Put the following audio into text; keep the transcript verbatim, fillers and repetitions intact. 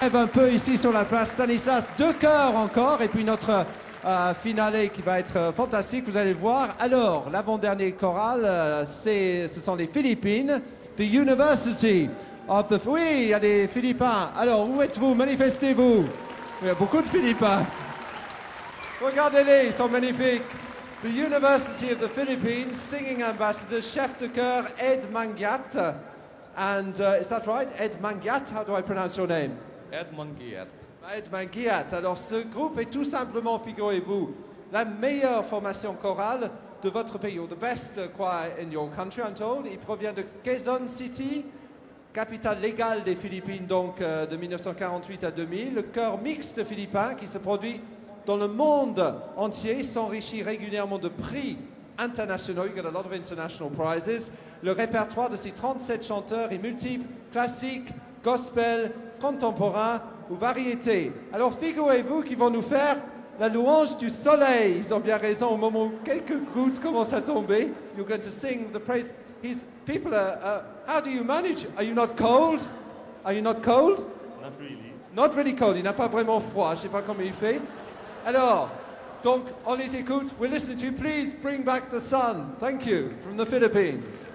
Rêve un peu ici sur la place Stanislas, deux chœurs encore, et puis notre euh, finale qui va être euh, fantastique, vous allez le voir. Alors, l'avant-dernier choral, euh, ce sont les Philippines, the University of the... Oui, il y a des Philippins. Alors, où êtes-vous? Manifestez-vous. Il y a beaucoup de Philippins. Regardez-les, ils sont magnifiques. The University of the Philippines, singing ambassador, chef de chœur, Ed Manguiat. And uh, is that right? Ed Manguiat, how do I pronounce your name? Ed Manguiat. Ed Manguiat. Alors ce groupe est tout simplement, figurez-vous, la meilleure formation chorale de votre pays, or the best choir in your country, I'm told. Il provient de Quezon City, capitale légale des Philippines, donc euh, de mille neuf cent quarante-huit à deux mille. Le chœur mixte philippin qui se produit dans le monde entier s'enrichit régulièrement de prix internationaux. You get a lot of international prizes. Le répertoire de ces trente-sept chanteurs est multiple, classique, gospel, contemporain ou variété. Alors figurez-vous qu'ils vont nous faire la louange du soleil. Ils ont bien raison au moment où quelques gouttes commencent à tomber. You're going to sing the praise. His people are, uh, how do you manage? Are you not cold? Are you not cold? Not really. Not really cold. Il n'a pas vraiment froid. Je ne sais pas comment il fait. Alors, donc, on les écoute. We're listening to you. Please bring back the sun. Thank you. From the Philippines.